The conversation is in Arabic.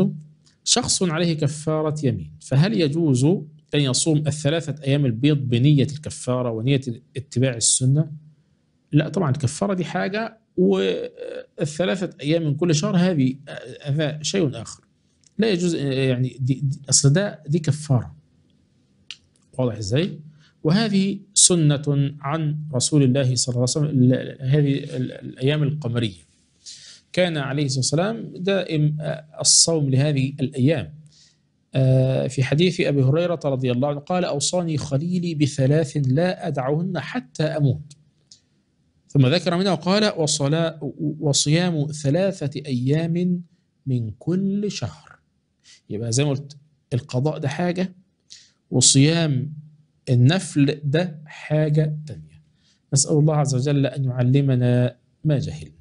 صيامته شخص عليه كفارة يمين، فهل يجوز أن يصوم الثلاثة أيام البيض بنية الكفارة ونية اتباع السنة؟ لا طبعا، الكفارة دي حاجة والثلاثة أيام من كل شهر هذا شيء آخر. لا يجوز يعني أصل دي كفارة، واضح إزاي؟ وهذه سنة عن رسول الله صلى الله عليه وسلم. هذه الأيام القمرية كان عليه الصلاة والسلام دائم الصوم لهذه الأيام. في حديث أبي هريرة رضي الله عنه قال: أوصاني خليلي بثلاث لا أدعهن حتى أموت. ثم ذكر منها وقال: وصيام ثلاثة أيام من كل شهر. يبقى زي ما قلت القضاء ده حاجة وصيام النفل ده حاجة تانية. نسأل الله عز وجل أن يعلمنا ما جهلنا.